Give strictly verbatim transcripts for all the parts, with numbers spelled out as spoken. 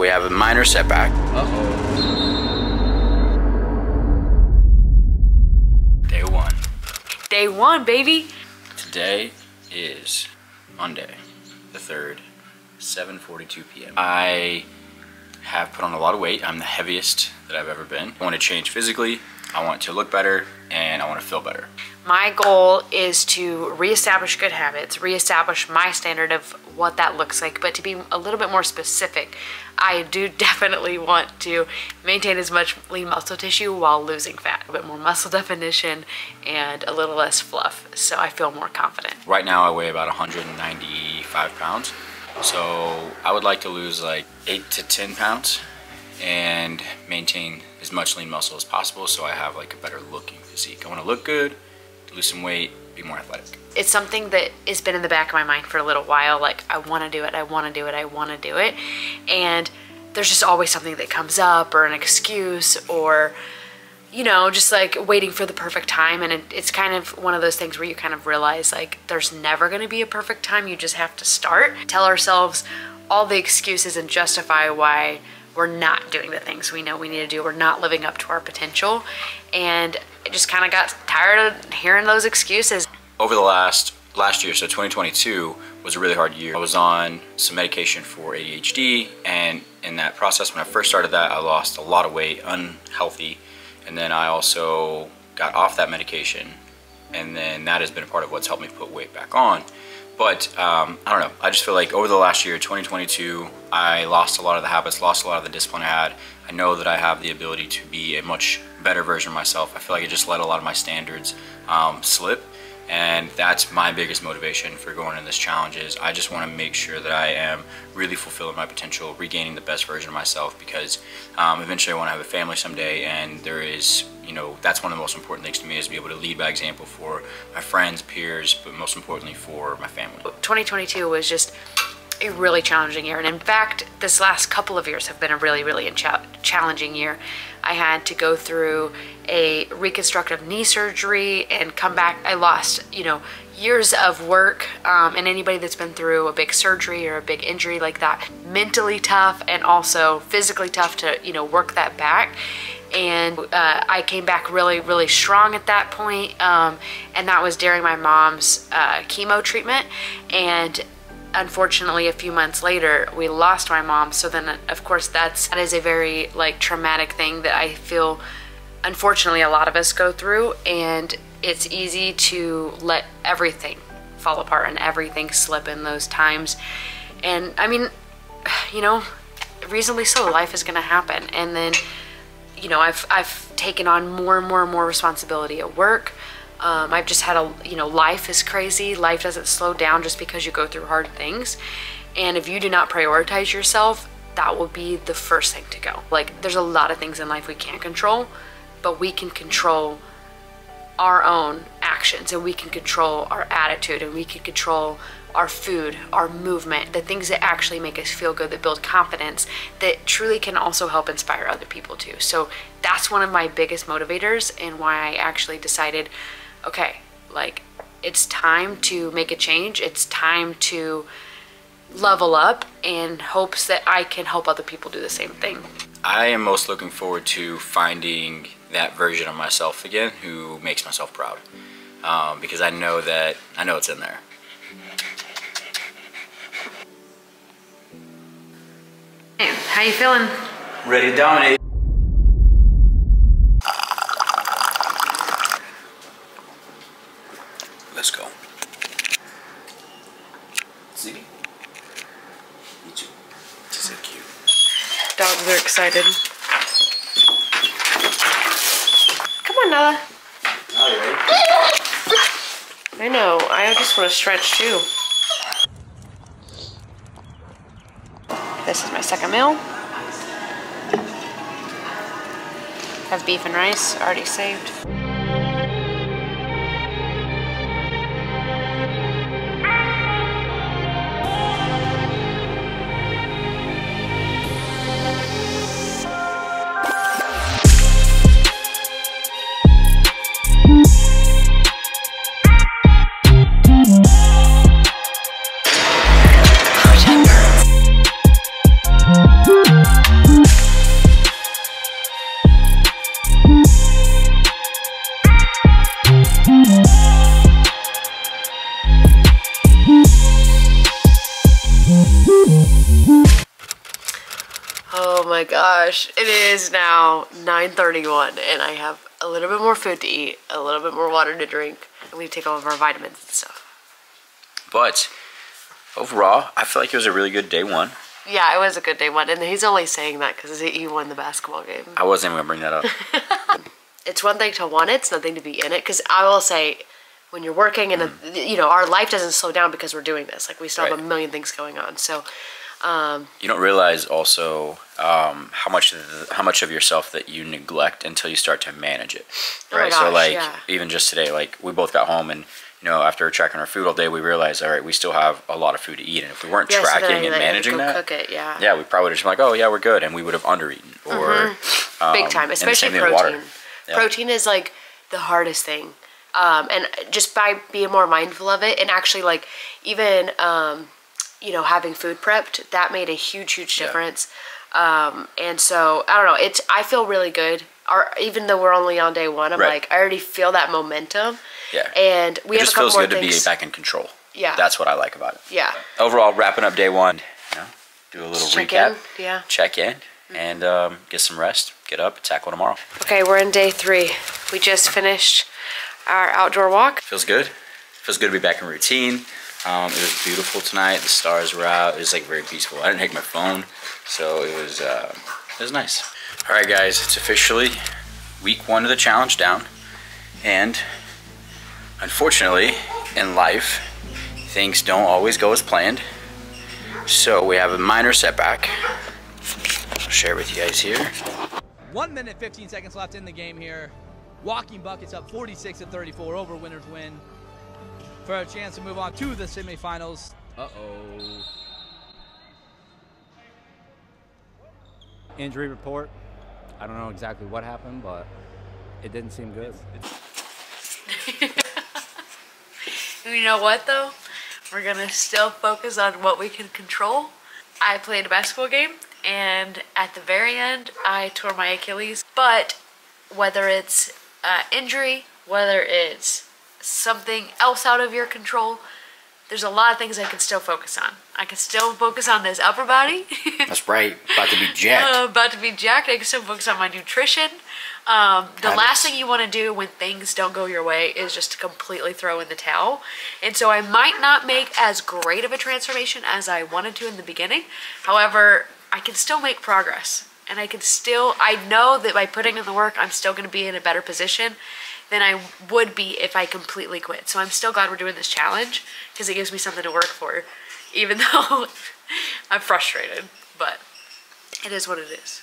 we have a minor setback. Uh-oh. Day one. Day one, baby. Today is Monday, the third, seven forty-two p m I have put on a lot of weight. I'm the heaviest that I've ever been. I want to change physically. I want to look better and I want to feel better. My goal is to reestablish good habits, reestablish my standard of what that looks like, but to be a little bit more specific, I do definitely want to maintain as much lean muscle tissue while losing fat, a bit more muscle definition and a little less fluff, so I feel more confident. Right now I weigh about one hundred ninety-five pounds, so I would like to lose like eight to ten pounds and maintain as much lean muscle as possible so I have like a better looking physique. I want to look good, lose some weight, be more athletic. It's something that has been in the back of my mind for a little while, like I want to do it, I want to do it, I want to do it, and there's just always something that comes up or an excuse or, you know, just like waiting for the perfect time. And it, it's kind of one of those things where you kind of realize like there's never going to be a perfect time, you just have to start. Tell ourselves all the excuses and justify why we're not doing the things we know we need to do. We're not living up to our potential. And I just kind of got tired of hearing those excuses. Over the last, last year, so twenty twenty-two was a really hard year. I was on some medication for A D H D, and in that process, when I first started that, I lost a lot of weight, unhealthy. And then I also got off that medication. And then that has been a part of what's helped me put weight back on. But um, I don't know, I just feel like over the last year, twenty twenty-two, I lost a lot of the habits, lost a lot of the discipline I had. I know that I have the ability to be a much better version of myself. I feel like I just let a lot of my standards um, slip, and that's my biggest motivation for going in this challenge is I just want to make sure that I am really fulfilling my potential, regaining the best version of myself, because um, eventually I want to have a family someday, and there is, you know, that's one of the most important things to me is to be able to lead by example for my friends, peers, but most importantly for my family. twenty twenty-two was just a really challenging year, and in fact, this last couple of years have been a really, really challenging year. I had to go through a reconstructive knee surgery and come back. I lost, you know, years of work, um, and anybody that's been through a big surgery or a big injury like that, mentally tough and also physically tough to, you know, work that back. And uh, I came back really, really strong at that point, um, and that was during my mom's uh, chemo treatment. And unfortunately, a few months later, we lost my mom. So then, of course, that's that is a very like traumatic thing that I feel, unfortunately, a lot of us go through. And it's easy to let everything fall apart and everything slip in those times. And I mean, you know, reasonably so, life is going to happen. And then, you know, I've I've taken on more and more and more responsibility at work. Um, I've just had a, you know, life is crazy. Life doesn't slow down just because you go through hard things. And if you do not prioritize yourself, that will be the first thing to go. Like, there's a lot of things in life we can't control, but we can control our own actions, and we can control our attitude, and we can control our food, our movement, the things that actually make us feel good, that build confidence, that truly can also help inspire other people too. So that's one of my biggest motivators and why I actually decided, okay, like it's time to make a change. It's time to level up in hopes that I can help other people do the same thing. I am most looking forward to finding that version of myself again who makes myself proud, um, because I know that, I know it's in there. Hey, how you feeling? Ready to dominate. Let's go. Sleepy? Me too. She's so cute. Dogs are excited. Come on, Nella. All right. I know. I just want to stretch too. This is my second meal. Have beef and rice already saved. Woo! my gosh, it is now nine thirty-one and I have a little bit more food to eat, a little bit more water to drink, and we take all of our vitamins and stuff. But overall, I feel like it was a really good day one. Yeah, it was a good day one, and he's only saying that because he won the basketball game. I wasn't even going to bring that up. It's one thing to want it, it's nothing to be in it, because I will say, when you're working and, mm. a, you know, our life doesn't slow down because we're doing this. Like, we still right. have a million things going on, so. Um, you don't realize also um, how much of the, how much of yourself that you neglect until you start to manage it, right? Oh gosh, so like yeah. even just today, like we both got home and you know after tracking our food all day, we realized all right, we still have a lot of food to eat, and if we weren't yeah, tracking so then, and like, managing that, cook it, yeah, yeah, we probably would just been like oh yeah, we're good, and we would have undereaten or mm-hmm. um, big time, especially protein. Water. Yeah. Protein is like the hardest thing, um, and just by being more mindful of it, and actually like even. Um, you know, having food prepped, that made a huge, huge difference. Yeah. Um, and so, I don't know, it's, I feel really good. Our, even though we're only on day one, I'm right. like, I already feel that momentum. Yeah. And we it have a couple more things. It just feels good to be back in control. Yeah. That's what I like about it. Yeah. Overall, wrapping up day one, you know, do a little recap. Check in. Yeah. Check in and um, get some rest, get up, tackle tomorrow. Okay, we're in day three. We just finished our outdoor walk. Feels good. Feels good to be back in routine. Um, it was beautiful tonight. The stars were out. It was like very peaceful. I didn't take my phone, so it was uh, it was nice. All right, guys, it's officially week one of the challenge down, and unfortunately, in life, things don't always go as planned. So we have a minor setback. I'll share it with you guys here. One minute, fifteen seconds left in the game here. Walking buckets up forty-six to thirty-four over winners win. For a chance to move on to the semifinals. Uh-oh. Injury report. I don't know exactly what happened, but it didn't seem good. You know what, though? We're going to still focus on what we can control. I played a basketball game, and at the very end, I tore my Achilles. But whether it's uh, injury, whether it's something else out of your control, there's a lot of things I can still focus on. I can still focus on this upper body. That's right. About to be jacked. Uh, about to be jacked. I can still focus on my nutrition. Um, the Got last it. thing you want to do when things don't go your way is just to completely throw in the towel. And so I might not make as great of a transformation as I wanted to in the beginning. However, I can still make progress. And I can still, I know that by putting in the work, I'm still going to be in a better position than I would be if I completely quit. So I'm still glad we're doing this challenge because it gives me something to work for, even though I'm frustrated, but it is what it is.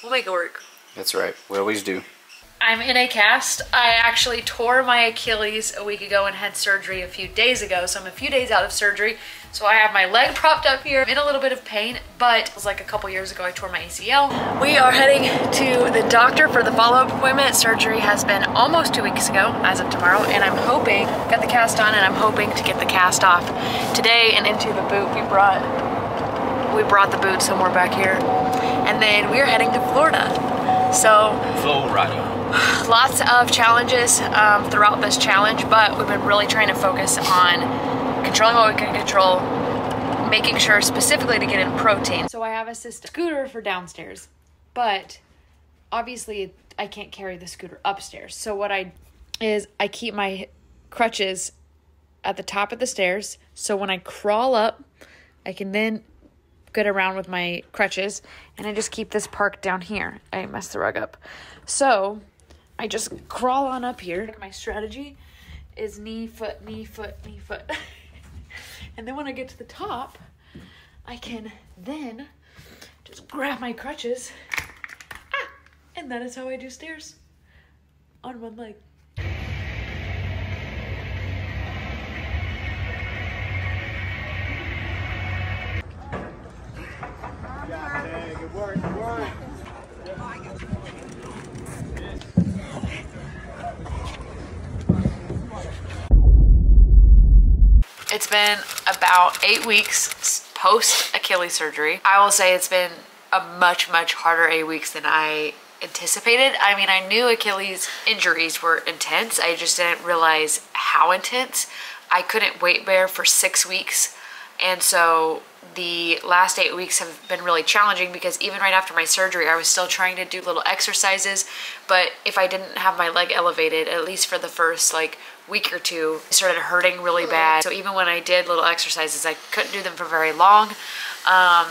We'll make it work. That's right, we always do. I'm in a cast. I actually tore my Achilles a week ago and had surgery a few days ago, so I'm a few days out of surgery. So I have my leg propped up here. I'm in a little bit of pain, but it was like a couple years ago I tore my A C L. We are heading to the doctor for the follow-up appointment. Surgery has been almost two weeks ago as of tomorrow, and I'm hoping, got the cast on and I'm hoping to get the cast off today and into the boot. We brought, we brought the boot somewhere back here. And then we are heading to Florida. So, Florida. Lots of challenges um, throughout this challenge, but we've been really trying to focus on controlling what we can control, making sure specifically to get in protein. So I have a sister scooter for downstairs, but obviously I can't carry the scooter upstairs. So what I is I keep my crutches at the top of the stairs, so when I crawl up, I can then get around with my crutches, and I just keep this parked down here. I messed the rug up. So I just crawl on up here. My strategy is knee, foot, knee, foot, knee, foot. And then when I get to the top, I can then just grab my crutches. Ah, and that is how I do stairs on one leg. Good work, good work. It's been about eight weeks post Achilles surgery. I will say it's been a much, much harder eight weeks than I anticipated. I mean, I knew Achilles injuries were intense. I just didn't realize how intense. I couldn't weight bear for six weeks And so the last eight weeks have been really challenging, because even right after my surgery, I was still trying to do little exercises. But if I didn't have my leg elevated, at least for the first like week or two, it started hurting really bad. So even when I did little exercises, I couldn't do them for very long. Um,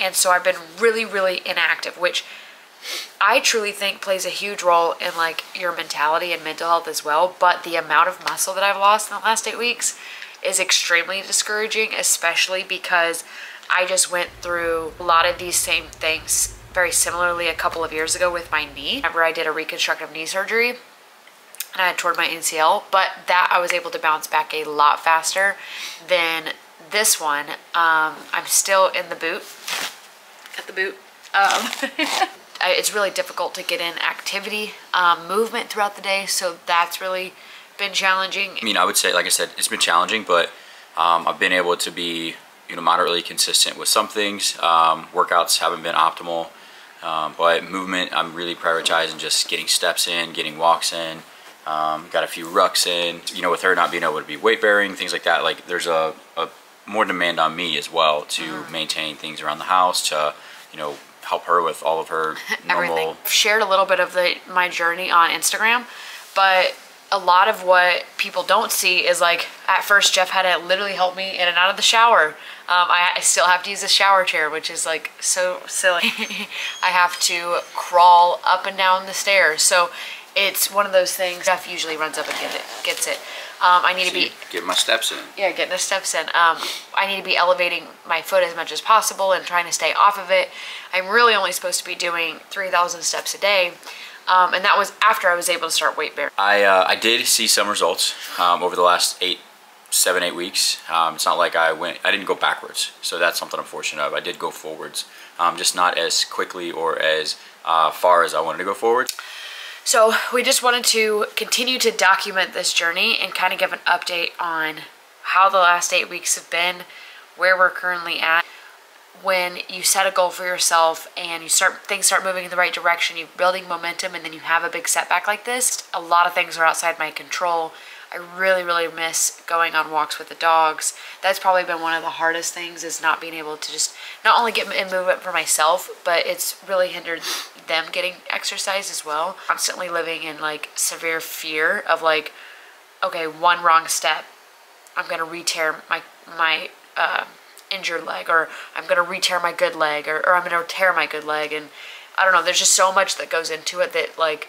and so I've been really, really inactive, which I truly think plays a huge role in like your mentality and mental health as well. But the amount of muscle that I've lost in the last eight weeks is extremely discouraging, especially because I just went through a lot of these same things very similarly a couple of years ago with my knee. Remember, I did a reconstructive knee surgery and I had torn my N C L, but that I was able to bounce back a lot faster than this one. Um, I'm still in the boot. Got the boot. Um, it's really difficult to get in activity, um, movement throughout the day, so that's really been challenging. I mean, I would say, like I said, it's been challenging, but um, I've been able to be, you know, moderately consistent with some things. Um, workouts haven't been optimal, um, but movement, I'm really prioritizing just getting steps in, getting walks in. Um, got a few rucks in, you know, with her not being able to be weight bearing, things like that. Like there's a, a more demand on me as well to mm-hmm. maintain things around the house, to, you know, help her with all of her normal. Everything. I've shared a little bit of the, my journey on Instagram, but a lot of what people don't see is like, at first Jeff had to literally help me in and out of the shower. Um, I, I still have to use a shower chair, which is like so silly. I have to crawl up and down the stairs. So it's one of those things. Jeff usually runs up and get it, gets it. Um, I need so to be- Get my steps in. Yeah, getting the steps in. Um, I need to be elevating my foot as much as possible and trying to stay off of it. I'm really only supposed to be doing three thousand steps a day. Um, and that was after I was able to start weight bearing. I, uh, I did see some results um, over the last eight, seven, eight weeks. Um, it's not like I went, I didn't go backwards. So that's something I'm fortunate of. I did go forwards, um, just not as quickly or as uh, far as I wanted to go forward. So we just wanted to continue to document this journey and kind of give an update on how the last eight weeks have been, where we're currently at. When you set a goal for yourself and you start things start moving in the right direction, you're building momentum, and then you have a big setback like this, a lot of things are outside my control. I really, really miss going on walks with the dogs. That's probably been one of the hardest things, is not being able to just not only get in movement for myself, but it's really hindered them getting exercise as well. Constantly living in like severe fear of like, okay, one wrong step, I'm gonna re-tear my my uh, injured leg, or I'm gonna re-tear my good leg, or, or I'm gonna tear my good leg. And I don't know, there's just so much that goes into it that like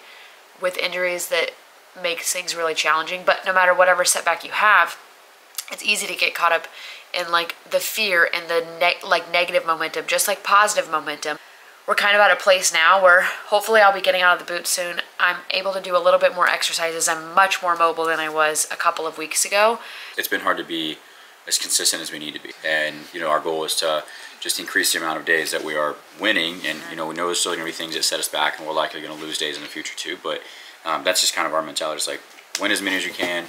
with injuries that makes things really challenging. But no matter whatever setback you have, it's easy to get caught up in like the fear and the ne like negative momentum, just like positive momentum. We're kind of at a place now where hopefully I'll be getting out of the boot soon. I'm able to do a little bit more exercises. I'm much more mobile than I was a couple of weeks ago. It's been hard to be as consistent as we need to be, and you know, our goal is to just increase the amount of days that we are winning. And you know, we know there's still gonna be things that set us back, and we're likely gonna lose days in the future too, but um, that's just kind of our mentality. It's like, win as many as you can,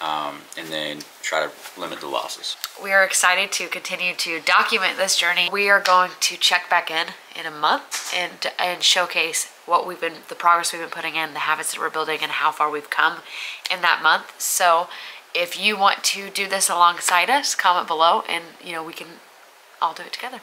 um, and then try to limit the losses. We are excited to continue to document this journey. We are going to check back in in a month and and showcase what we've been, the progress we've been putting in, the habits that we're building, and how far we've come in that month. So if you want to do this alongside us, comment below and, you know, we can all do it together.